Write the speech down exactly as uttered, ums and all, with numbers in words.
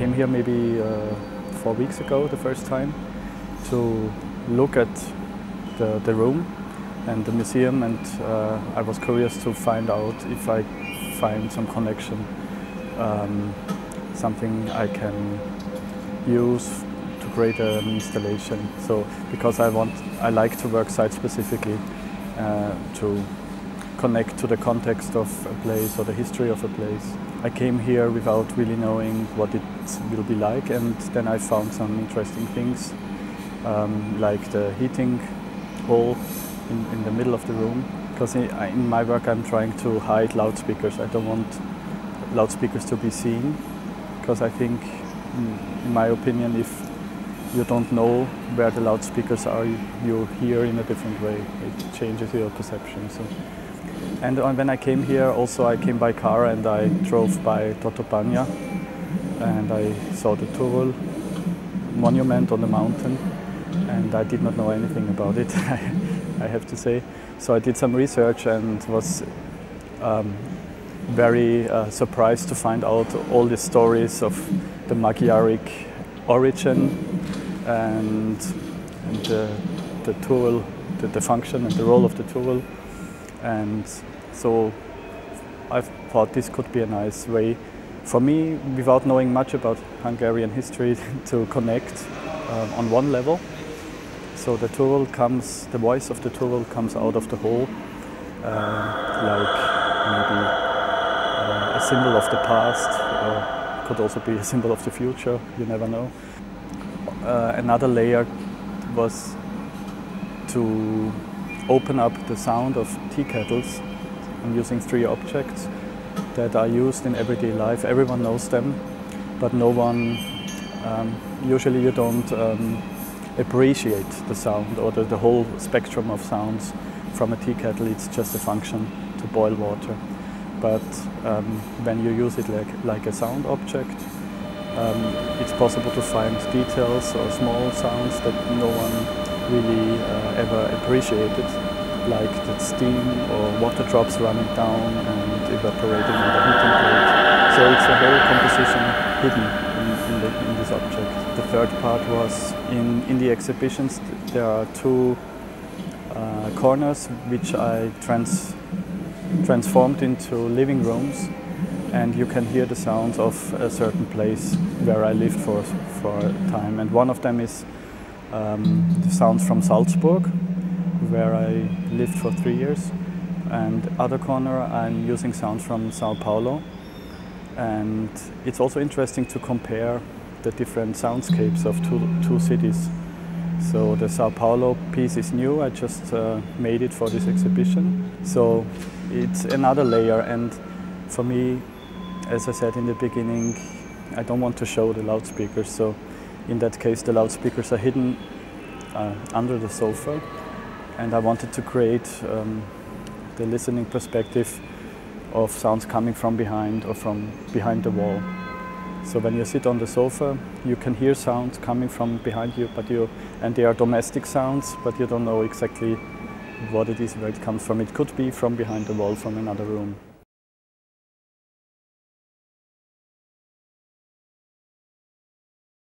came here maybe uh, four weeks ago the first time to look at the, the room and the museum, and uh, I was curious to find out if I find some connection, um, something I can use to create an installation. So because I want, I like to work site specifically uh, to connect to the context of a place or the history of a place. I came here without really knowing what it will be like, and then I found some interesting things, um, like the heating hole in, in the middle of the room. Because in, in my work I'm trying to hide loudspeakers. I don't want loudspeakers to be seen, because I think, in my opinion, if you don't know where the loudspeakers are, you hear in a different way. It changes your perception. So. And when I came here, also I came by car and I drove by Totopanja, and I saw the Turul monument on the mountain, and I did not know anything about it, I have to say. So I did some research and was um, very uh, surprised to find out all the stories of the Magyaric origin and, and the, the Turul, the, the function and the role of the Turul. And so I thought this could be a nice way for me, without knowing much about Hungarian history, to connect um, on one level. So the Turul comes, the voice of the Turul comes out of the hole, uh, like maybe uh, a symbol of the past, or could also be a symbol of the future, you never know. Uh, another layer was to open up the sound of tea kettles. I'm using three objects that are used in everyday life. Everyone knows them, but no one, um, usually you don't um, appreciate the sound or the, the whole spectrum of sounds from a tea kettle. It's just a function to boil water. But um, when you use it like, like a sound object, um, it's possible to find details or small sounds that no one really uh, ever appreciated, like the steam or water drops running down and evaporating on the heating plate. So it's a whole composition hidden in, in, the, in this object. The third part was in, in the exhibitions there are two uh, corners which I trans, transformed into living rooms, and you can hear the sounds of a certain place where I lived for, for a time. And one of them is Um, the sounds from Salzburg, where I lived for three years, and other corner I'm using sounds from Sao Paulo. And it's also interesting to compare the different soundscapes of two, two cities. So the Sao Paulo piece is new, I just uh, made it for this exhibition. So it's another layer, and for me, as I said in the beginning, I don't want to show the loudspeakers. So in that case, the loudspeakers are hidden uh, under the sofa, and I wanted to create um, the listening perspective of sounds coming from behind or from behind the wall. So when you sit on the sofa, you can hear sounds coming from behind you, but you and they are domestic sounds, but you don't know exactly what it is, where it comes from. It could be from behind the wall, from another room.